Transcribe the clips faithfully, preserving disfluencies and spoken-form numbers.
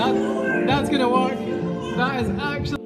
That, that's gonna work. That is actually.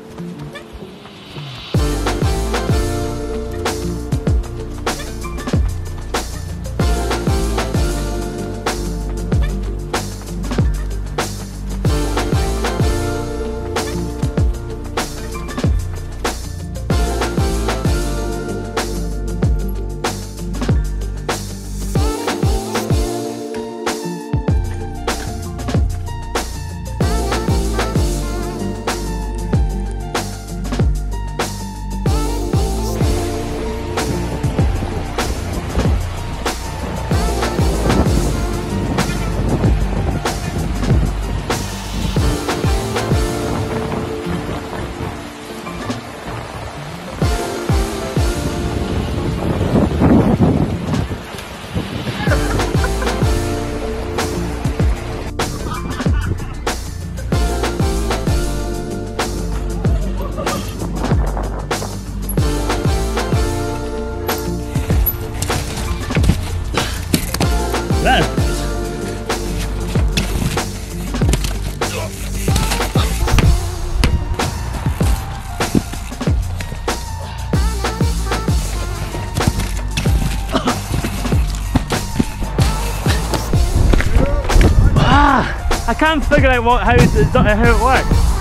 I can't figure out what how, how it works.